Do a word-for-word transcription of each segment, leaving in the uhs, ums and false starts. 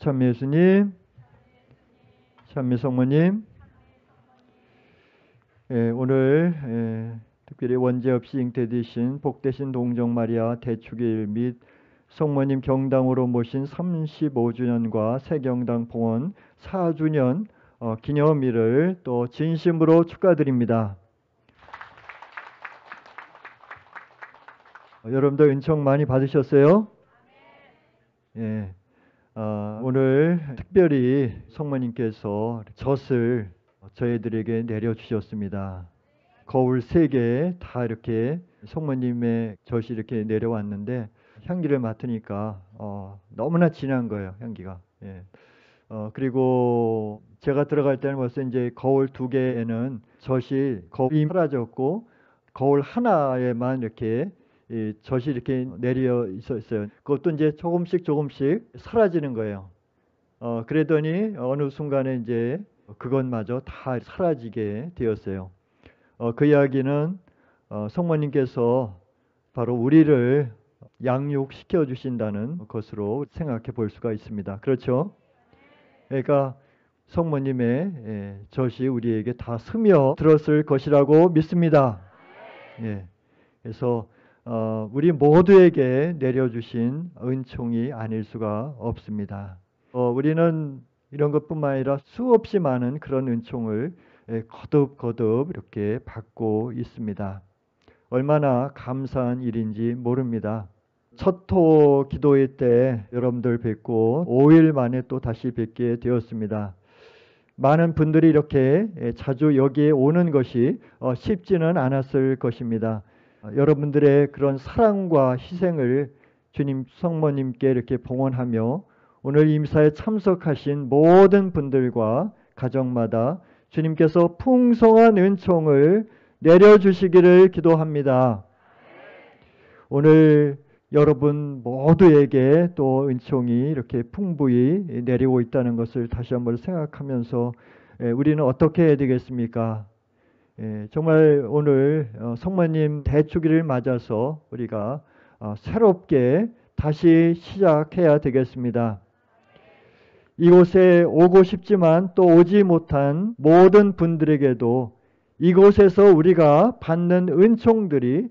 찬미 예수님, 찬미 성모님, 예, 오늘 예, 특별히 원죄 없이 잉태되신 복되신 동정 마리아 대축일 및 성모님 경당으로 모신 삼십오 주년과 새경당 봉헌 사 주년 어, 기념일을 또 진심으로 축하드립니다. 어, 여러분들 은총 많이 받으셨어요? 예, 어, 오늘 특별히 성모님께서 젖을 저희들에게 내려주셨습니다. 거울 세 개 다 이렇게 성모님의 젖이 이렇게 내려왔는데 향기를 맡으니까 어, 너무나 진한 거예요, 향기가. 예. 어, 그리고 제가 들어갈 때는 벌써 이제 거울 두 개에는 젖이 거의 사라졌고 거울 하나에만 이렇게 이 젖이 이렇게 내려 있었어요. 그것도 이제 조금씩 조금씩 사라지는 거예요. 어, 그러더니 어느 순간에 이제 그것마저 다 사라지게 되었어요. 어, 그 이야기는 어, 성모님께서 바로 우리를 양육시켜 주신다는 것으로 생각해 볼 수가 있습니다. 그렇죠? 그러니까 성모님의 예, 젖이 우리에게 다 스며들었을 것이라고 믿습니다. 예, 그래서 어, 우리 모두에게 내려주신 은총이 아닐 수가 없습니다. 어, 우리는 이런 것뿐만 아니라 수없이 많은 그런 은총을 예, 거듭거듭 이렇게 받고 있습니다. 얼마나 감사한 일인지 모릅니다. 첫토 기도회 때 여러분들 뵙고 오 일 만에 또 다시 뵙게 되었습니다. 많은 분들이 이렇게 자주 여기에 오는 것이 쉽지는 않았을 것입니다. 여러분들의 그런 사랑과 희생을 주님 성모님께 이렇게 봉헌하며 오늘 임사에 참석하신 모든 분들과 가정마다 주님께서 풍성한 은총을 내려주시기를 기도합니다. 오늘 여러분 모두에게 또 은총이 이렇게 풍부히 내리고 있다는 것을 다시 한번 생각하면서 우리는 어떻게 해야 되겠습니까? 정말 오늘 성모님 대축일을 맞아서 우리가 새롭게 다시 시작해야 되겠습니다. 이곳에 오고 싶지만 또 오지 못한 모든 분들에게도 이곳에서 우리가 받는 은총들이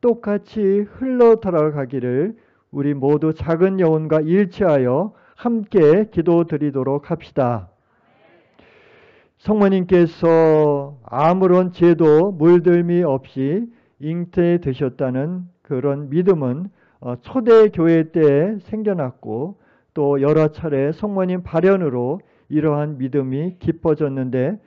똑같이 흘러들어가기를 우리 모두 작은 여운과 일치하여 함께 기도드리도록 합시다. 성모님께서 아무런 죄도 물들미 없이 잉태되셨다는 그런 믿음은 초대교회 때 생겨났고 또 여러 차례 성모님 발현으로 이러한 믿음이 깊어졌는데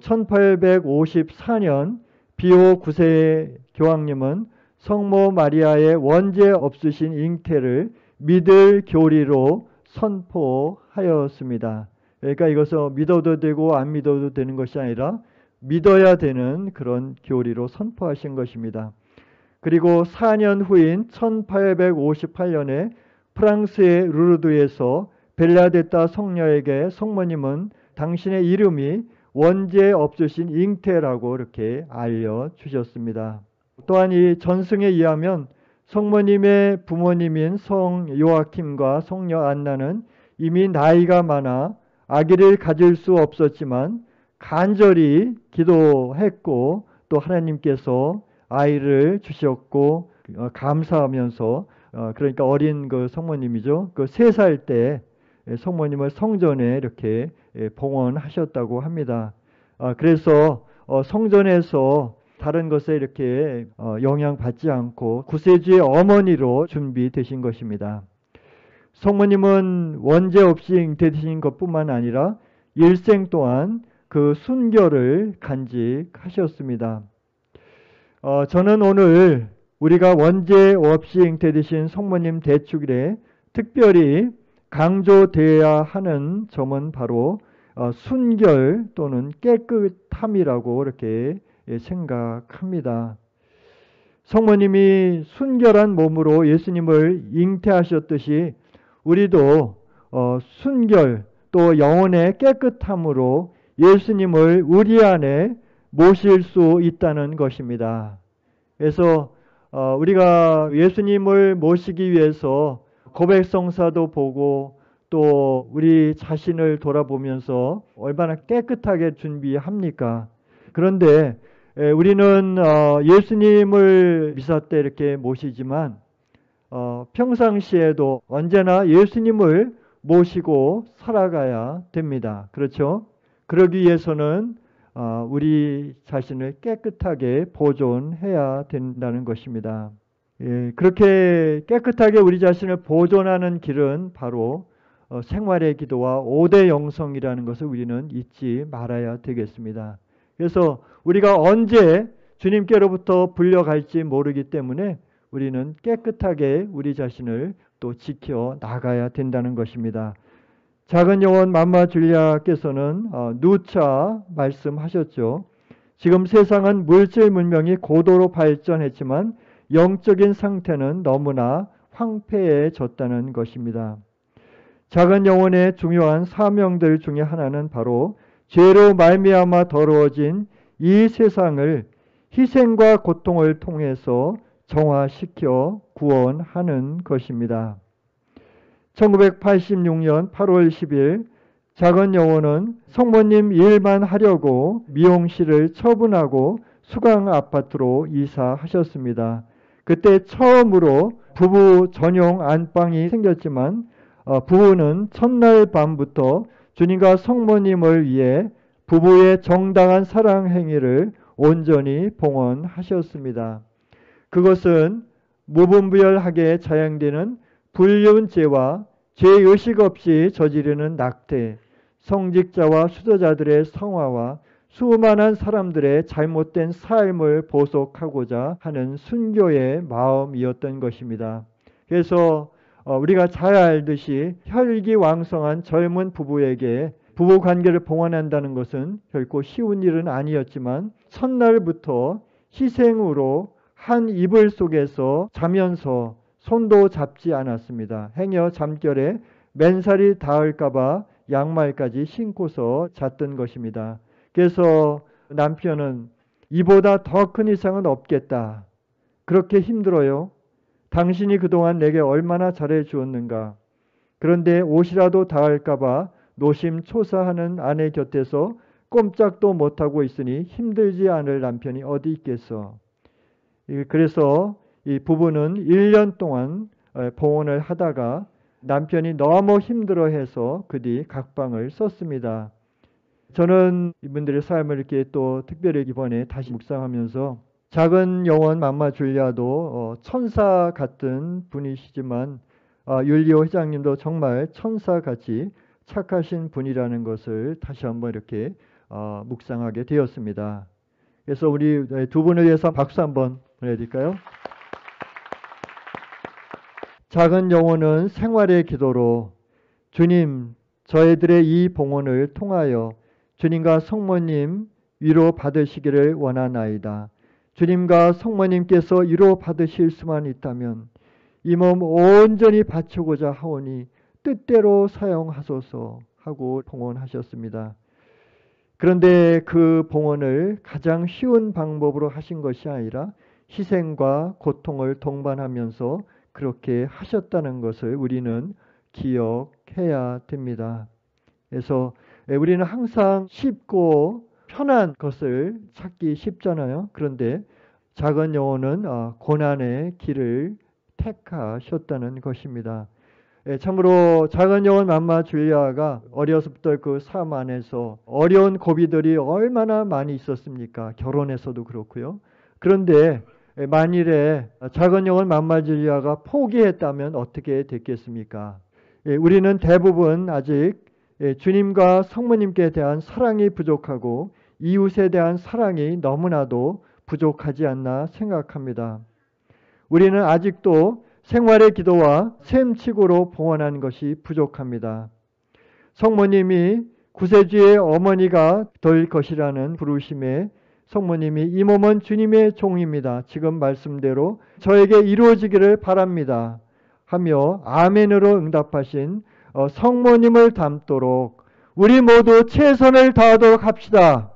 천팔백오십사 년 비오 구 세 교황님은 성모 마리아의 원죄 없으신 잉태를 믿을 교리로 선포하였습니다. 그러니까 이것을 믿어도 되고 안 믿어도 되는 것이 아니라 믿어야 되는 그런 교리로 선포하신 것입니다. 그리고 사 년 후인 천팔백오십팔 년에 프랑스의 루르드에서 벨라데타 성녀에게 성모님은 당신의 이름이 원죄 없으신 잉태라고 이렇게 알려주셨습니다. 또한 이 전승에 의하면 성모님의 부모님인 성 요아킴과 성녀 안나는 이미 나이가 많아 아기를 가질 수 없었지만 간절히 기도했고 또 하나님께서 아이를 주셨고 감사하면서 그러니까 어린 그 성모님이죠. 그 세 살 때 성모님을 성전에 이렇게 봉헌하셨다고 합니다. 그래서 성전에서 다른 것에 이렇게 영향받지 않고 구세주의 어머니로 준비되신 것입니다. 성모님은 원죄 없이 잉태되신 것뿐만 아니라 일생 동안 그 순결을 간직하셨습니다. 저는 오늘 우리가 원죄 없이 잉태되신 성모님 대축일에 특별히 강조되어야 하는 점은 바로 순결 또는 깨끗함이라고 이렇게 생각합니다. 성모님이 순결한 몸으로 예수님을 잉태하셨듯이 우리도 순결 또 영혼의 깨끗함으로 예수님을 우리 안에 모실 수 있다는 것입니다. 그래서 우리가 예수님을 모시기 위해서 고백성사도 보고 또 우리 자신을 돌아보면서 얼마나 깨끗하게 준비합니까? 그런데 우리는 예수님을 미사 때 이렇게 모시지만 평상시에도 언제나 예수님을 모시고 살아가야 됩니다. 그렇죠? 그러기 위해서는 우리 자신을 깨끗하게 보존해야 된다는 것입니다. 그렇게 깨끗하게 우리 자신을 보존하는 길은 바로 생활의 기도와 오 대 영성이라는 것을 우리는 잊지 말아야 되겠습니다. 그래서 우리가 언제 주님께로부터 불려갈지 모르기 때문에 우리는 깨끗하게 우리 자신을 또 지켜나가야 된다는 것입니다. 작은 영혼 맘마 줄리아께서는 누차 말씀하셨죠. 지금 세상은 물질 문명이 고도로 발전했지만 영적인 상태는 너무나 황폐해졌다는 것입니다. 작은 영혼의 중요한 사명들 중에 하나는 바로 죄로 말미암아 더러워진 이 세상을 희생과 고통을 통해서 정화시켜 구원하는 것입니다. 천구백팔십육년 팔월 십일 작은 영혼은 성모님 일만 하려고 미용실을 처분하고 수강 아파트로 이사하셨습니다. 그때 처음으로 부부 전용 안방이 생겼지만 부부는 첫날 밤부터 주님과 성모님을 위해 부부의 정당한 사랑 행위를 온전히 봉헌하셨습니다. 그것은 무분별하게 자행되는 불륜죄와 죄의식 없이 저지르는 낙태, 성직자와 수도자들의 성화와 수많은 사람들의 잘못된 삶을 보속하고자 하는 순교의 마음이었던 것입니다. 그래서 우리가 잘 알듯이 혈기왕성한 젊은 부부에게 부부관계를 봉헌한다는 것은 결코 쉬운 일은 아니었지만 첫날부터 희생으로 한 이불 속에서 자면서 손도 잡지 않았습니다. 행여 잠결에 맨살이 닿을까봐 양말까지 신고서 잤던 것입니다. 그래서 남편은 이보다 더 큰 이상은 없겠다. 그렇게 힘들어요. 당신이 그동안 내게 얼마나 잘해 주었는가. 그런데 옷이라도 닿을까봐 노심초사하는 아내 곁에서 꼼짝도 못하고 있으니 힘들지 않을 남편이 어디 있겠어. 그래서 이 부부는 일 년 동안 봉헌을 하다가 남편이 너무 힘들어해서 그 뒤 각방을 썼습니다. 저는 이분들의 삶을 이렇게 또 특별히 이번에 다시 묵상하면서 작은 영혼 맘마 줄리아도 천사 같은 분이시지만 율리오 회장님도 정말 천사같이 착하신 분이라는 것을 다시 한번 이렇게 묵상하게 되었습니다. 그래서 우리 두 분을 위해서 박수 한번 보내드릴까요? 작은 영혼은 생활의 기도로 주님, 저희들의 이 봉헌을 통하여 주님과 성모님 위로 받으시기를 원하나이다. 주님과 성모님께서 위로 받으실 수만 있다면 이 몸 온전히 바치고자 하오니 뜻대로 사용하소서 하고 봉헌하셨습니다. 그런데 그 봉헌을 가장 쉬운 방법으로 하신 것이 아니라 희생과 고통을 동반하면서 그렇게 하셨다는 것을 우리는 기억해야 됩니다. 그래서 우리는 항상 쉽고 편한 것을 찾기 쉽잖아요. 그런데 작은 영혼은 고난의 길을 택하셨다는 것입니다. 참으로 작은 영혼 맘마 줄리아가 어려서부터 그 삶 안에서 어려운 고비들이 얼마나 많이 있었습니까? 결혼에서도 그렇고요. 그런데 만일에 작은 영혼 맘마 줄리아가 포기했다면 어떻게 됐겠습니까? 우리는 대부분 아직 주님과 성모님께 대한 사랑이 부족하고 이웃에 대한 사랑이 너무나도 부족하지 않나 생각합니다. 우리는 아직도 생활의 기도와 셈치고로 봉헌한 것이 부족합니다. 성모님이 구세주의 어머니가 될 것이라는 부르심에 성모님이 이 몸은 주님의 종입니다. 지금 말씀대로 저에게 이루어지기를 바랍니다. 하며 아멘으로 응답하신 성모님을 닮도록 우리 모두 최선을 다하도록 합시다.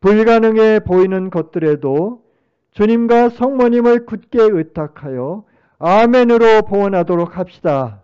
불가능해 보이는 것들에도 주님과 성모님을 굳게 의탁하여 아멘으로 봉헌하도록 합시다.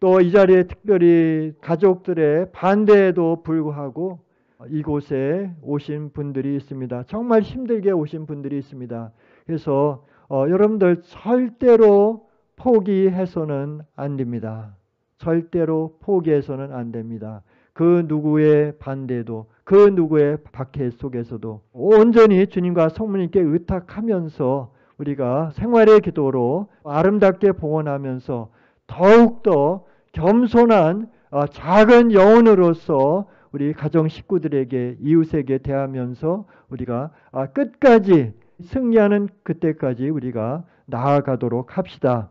또 이 자리에 특별히 가족들의 반대에도 불구하고 이곳에 오신 분들이 있습니다. 정말 힘들게 오신 분들이 있습니다. 그래서 어, 여러분들 절대로 포기해서는 안 됩니다. 절대로 포기해서는 안 됩니다. 그 누구의 반대도, 그 누구의 박해 속에서도 온전히 주님과 성모님께 의탁하면서 우리가 생활의 기도로 아름답게 봉헌하면서 더욱더 겸손한 작은 영혼으로서 우리 가정 식구들에게, 이웃에게 대하면서 우리가 끝까지 승리하는 그때까지 우리가 나아가도록 합시다.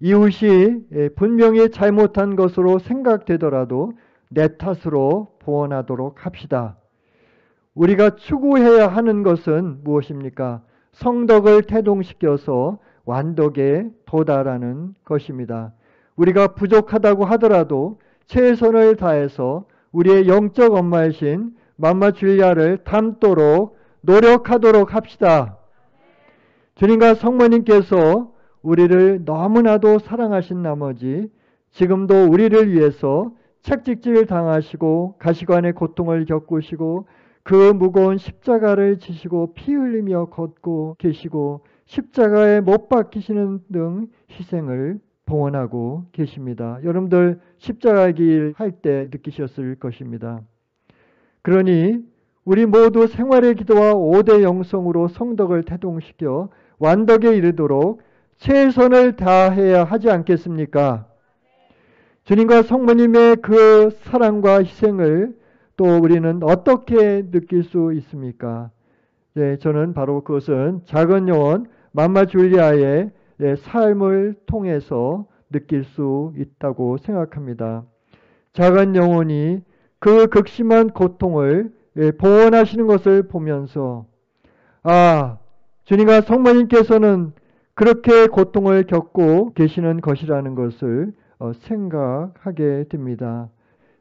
이웃이 분명히 잘못한 것으로 생각되더라도 내 탓으로 보완하도록 합시다. 우리가 추구해야 하는 것은 무엇입니까? 성덕을 태동시켜서 완덕에 도달하는 것입니다. 우리가 부족하다고 하더라도 최선을 다해서 우리의 영적 엄마이신 맘마 줄리아를 닮도록 노력하도록 합시다. 주님과 성모님께서 우리를 너무나도 사랑하신 나머지 지금도 우리를 위해서 채찍질 당하시고 가시관의 고통을 겪으시고 그 무거운 십자가를 지시고 피 흘리며 걷고 계시고 십자가에 못 박히시는 등 희생을 봉헌하고 계십니다. 여러분들 십자가 길 할 때 느끼셨을 것입니다. 그러니 우리 모두 생활의 기도와 오대 영성으로 성덕을 태동시켜 완덕에 이르도록 최선을 다해야 하지 않겠습니까? 주님과 성모님의 그 사랑과 희생을 또 우리는 어떻게 느낄 수 있습니까? 네, 저는 바로 그것은 작은 영혼 맘마 줄리아의 삶을 통해서 느낄 수 있다고 생각합니다. 작은 영혼이 그 극심한 고통을 보완하시는 것을 보면서 아, 주님과 성모님께서는 그렇게 고통을 겪고 계시는 것이라는 것을 생각하게 됩니다.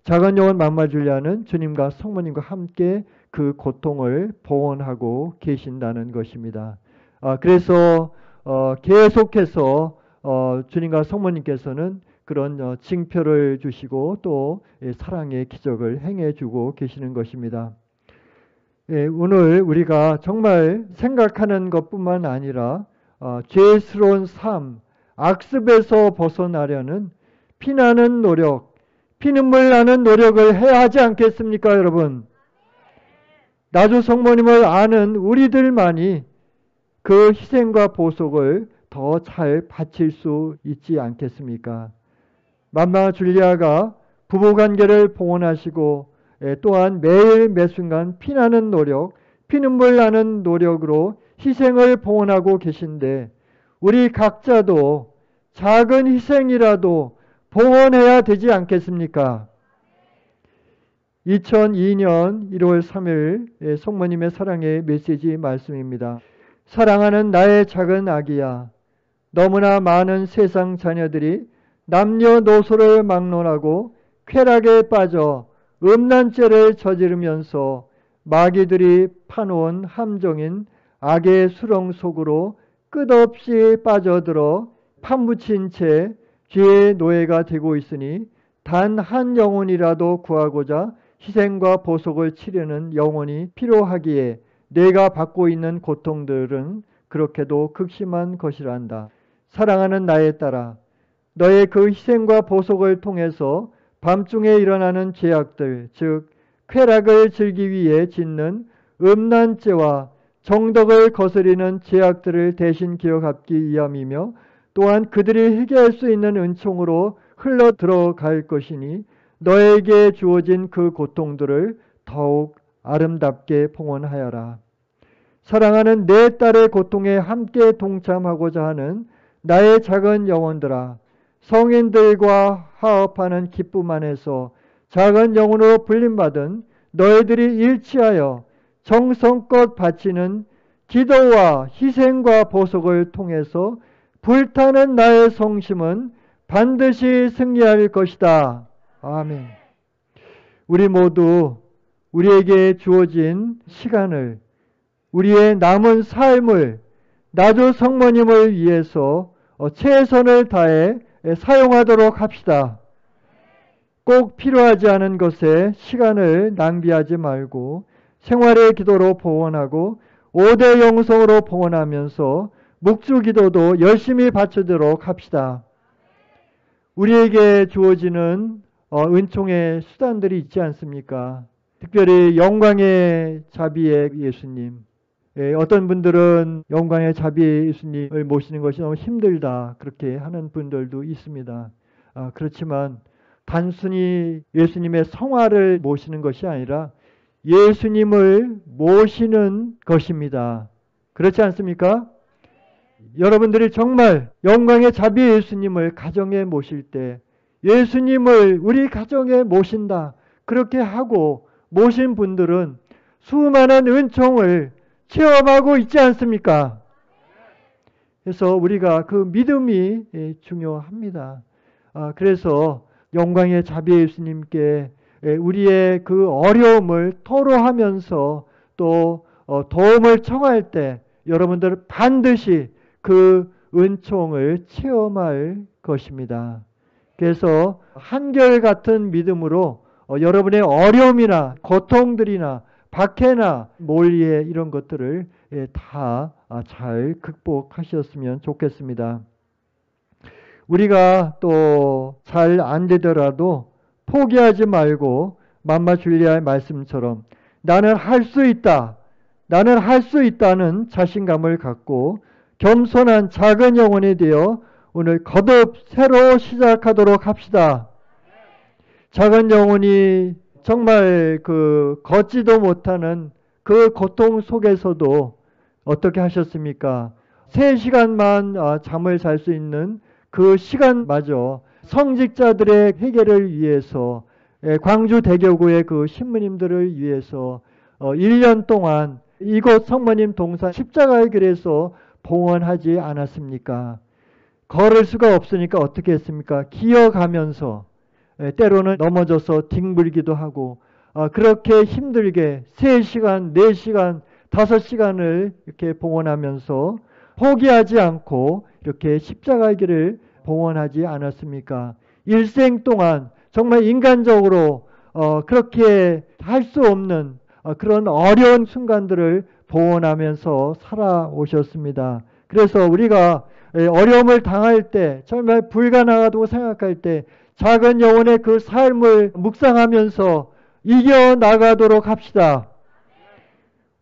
작은 영혼 맘마 줄리아는 주님과 성모님과 함께 그 고통을 보완하고 계신다는 것입니다. 그래서 계속해서 주님과 성모님께서는 그런 징표를 주시고 또 사랑의 기적을 행해주고 계시는 것입니다. 오늘 우리가 정말 생각하는 것뿐만 아니라 어, 죄스러운 삶, 악습에서 벗어나려는 피나는 노력, 피눈물 나는 노력을 해야 하지 않겠습니까, 여러분? 나주 성모님을 아는 우리들만이 그 희생과 보속을 더 잘 바칠 수 있지 않겠습니까? 맘마 줄리아가 부부관계를 봉헌하시고 예, 또한 매일 매순간 피나는 노력, 피눈물 나는 노력으로 희생을 봉헌하고 계신데 우리 각자도 작은 희생이라도 봉헌해야 되지 않겠습니까? 이천이년 일월 삼일 성모님의 사랑의 메시지 말씀입니다. 사랑하는 나의 작은 아기야, 너무나 많은 세상 자녀들이 남녀노소를 막론하고 쾌락에 빠져 음란죄를 저지르면서 마귀들이 파놓은 함정인 악의 수렁 속으로 끝없이 빠져들어 판묻힌 채 죄의 노예가 되고 있으니 단 한 영혼이라도 구하고자 희생과 보속을 치르는 영혼이 필요하기에 내가 받고 있는 고통들은 그렇게도 극심한 것이란다. 사랑하는 나의 딸아, 너의 그 희생과 보속을 통해서 밤중에 일어나는 죄악들, 즉 쾌락을 즐기기 위해 짓는 음란죄와 정덕을 거스리는 죄악들을 대신 기억하기 위함이며 또한 그들이 회개할 수 있는 은총으로 흘러 들어갈 것이니 너에게 주어진 그 고통들을 더욱 아름답게 봉헌하여라. 사랑하는 내 딸의 고통에 함께 동참하고자 하는 나의 작은 영혼들아, 성인들과 화합하는 기쁨 안에서 작은 영혼으로 불림받은 너희들이 일치하여 정성껏 바치는 기도와 희생과 보속을 통해서 불타는 나의 성심은 반드시 승리할 것이다. 아멘. 우리 모두 우리에게 주어진 시간을, 우리의 남은 삶을 나주 성모님을 위해서 최선을 다해 사용하도록 합시다. 꼭 필요하지 않은 것에 시간을 낭비하지 말고 생활의 기도로 봉헌하고 오 대 영성으로 봉헌하면서 묵주 기도도 열심히 바치도록 합시다. 우리에게 주어지는 은총의 수단들이 있지 않습니까? 특별히 영광의 자비의 예수님. 어떤 분들은 영광의 자비의 예수님을 모시는 것이 너무 힘들다 그렇게 하는 분들도 있습니다. 그렇지만 단순히 예수님의 성화를 모시는 것이 아니라 예수님을 모시는 것입니다. 그렇지 않습니까? 여러분들이 정말 영광의 자비의 예수님을 가정에 모실 때 예수님을 우리 가정에 모신다 그렇게 하고 모신 분들은 수많은 은총을 체험하고 있지 않습니까? 그래서 우리가 그 믿음이 중요합니다. 그래서 영광의 자비의 예수님께 우리의 그 어려움을 토로하면서 또 도움을 청할 때 여러분들은 반드시 그 은총을 체험할 것입니다. 그래서 한결같은 믿음으로 여러분의 어려움이나 고통들이나 박해나 몰예 이런 것들을 다 잘 극복하셨으면 좋겠습니다. 우리가 또 잘 안 되더라도 포기하지 말고 맘마 줄리아의 말씀처럼 나는 할 수 있다. 나는 할 수 있다는 자신감을 갖고 겸손한 작은 영혼이 되어 오늘 거듭 새로 시작하도록 합시다. 작은 영혼이 정말 그 걷지도 못하는 그 고통 속에서도 어떻게 하셨습니까? 세 시간만 잠을 잘 수 있는 그 시간마저 성직자들의 회개를 위해서 광주대교구의 그 신부님들을 위해서 일 년 동안 이곳 성모님 동산 십자가의 길에서 봉헌하지 않았습니까? 걸을 수가 없으니까 어떻게 했습니까? 기어가면서 때로는 넘어져서 뒹굴기도 하고 그렇게 힘들게 세 시간, 네 시간, 다섯 시간을 이렇게 봉헌하면서 포기하지 않고 이렇게 십자가의 길을 봉헌하지 않았습니까? 일생 동안 정말 인간적으로 어 그렇게 할 수 없는 어 그런 어려운 순간들을 봉헌하면서 살아오셨습니다. 그래서 우리가 어려움을 당할 때 정말 불가능하다고 생각할 때 작은 영혼의 그 삶을 묵상하면서 이겨나가도록 합시다.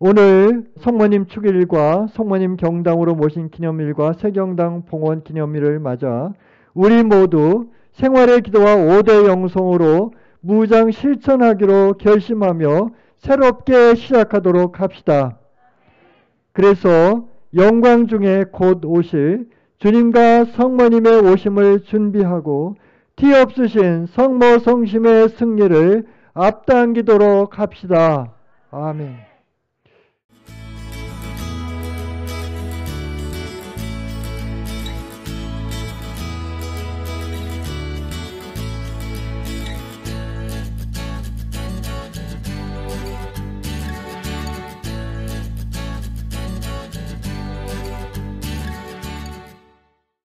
오늘 성모님 축일과 성모님 경당으로 모신 기념일과 새경당 봉헌 기념일을 맞아 우리 모두 생활의 기도와 오 대 영성으로 무장 실천하기로 결심하며 새롭게 시작하도록 합시다. 그래서 영광 중에 곧 오실 주님과 성모님의 오심을 준비하고 티 없으신 성모 성심의 승리를 앞당기도록 합시다. 아멘.